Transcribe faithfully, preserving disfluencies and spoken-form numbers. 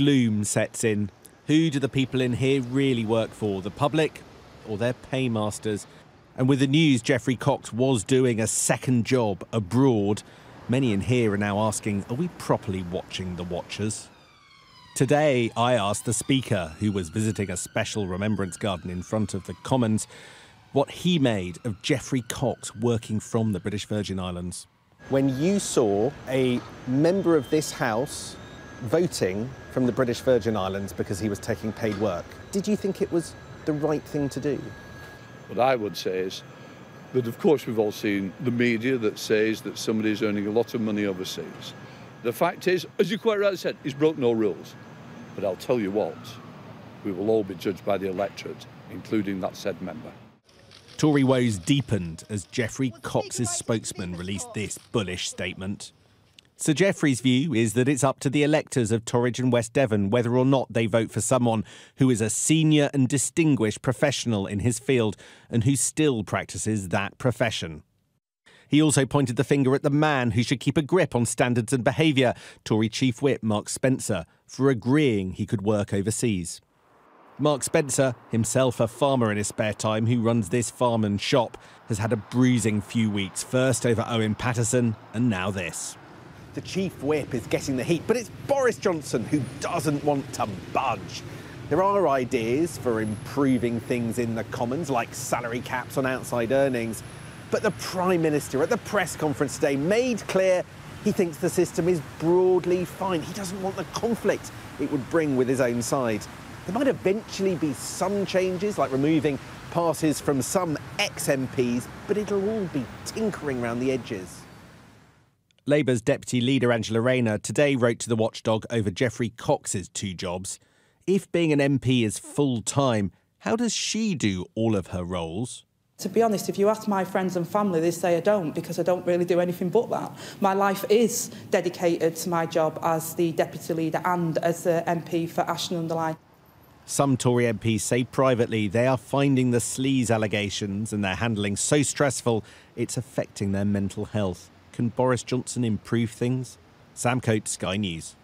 gloom sets in. Who do the people in here really work for, the public or their paymasters? And with the news Geoffrey Cox was doing a second job abroad, many in here are now asking, are we properly watching the watchers? Today, I asked the Speaker, who was visiting a special remembrance garden in front of the Commons, what he made of Geoffrey Cox working from the British Virgin Islands. When you saw a member of this House voting from the British Virgin Islands because he was taking paid work, did you think it was the right thing to do? What I would say is that, of course, we've all seen the media that says that somebody's earning a lot of money overseas. The fact is, as you quite rightly said, he's broke no rules. But I'll tell you what, we will all be judged by the electorate, including that said member. Tory woes deepened as Geoffrey Cox's spokesman released this bullish statement. Sir Geoffrey's view is that it's up to the electors of Torridge and West Devon whether or not they vote for someone who is a senior and distinguished professional in his field and who still practices that profession. He also pointed the finger at the man who should keep a grip on standards and behaviour, Tory Chief Whip Mark Spencer, for agreeing he could work overseas. Mark Spencer, himself a farmer in his spare time who runs this farm and shop, has had a bruising few weeks, first over Owen Paterson and now this. The Chief Whip is getting the heat, but it's Boris Johnson who doesn't want to budge. There are ideas for improving things in the Commons, like salary caps on outside earnings. But the Prime Minister at the press conference today made clear he thinks the system is broadly fine. He doesn't want the conflict it would bring with his own side. There might eventually be some changes, like removing passes from some ex-M Ps, but it'll all be tinkering around the edges. Labour's Deputy Leader Angela Rayner today wrote to the watchdog over Geoffrey Cox's two jobs. If being an M P is full-time, how does she do all of her roles? To be honest, if you ask my friends and family, they say I don't, because I don't really do anything but that. My life is dedicated to my job as the Deputy Leader and as the M P for Ashton-under-Lyne. Some Tory M Ps say privately they are finding the sleaze allegations and their handling so stressful it's affecting their mental health. Can Boris Johnson improve things? Sam Coates, Sky News.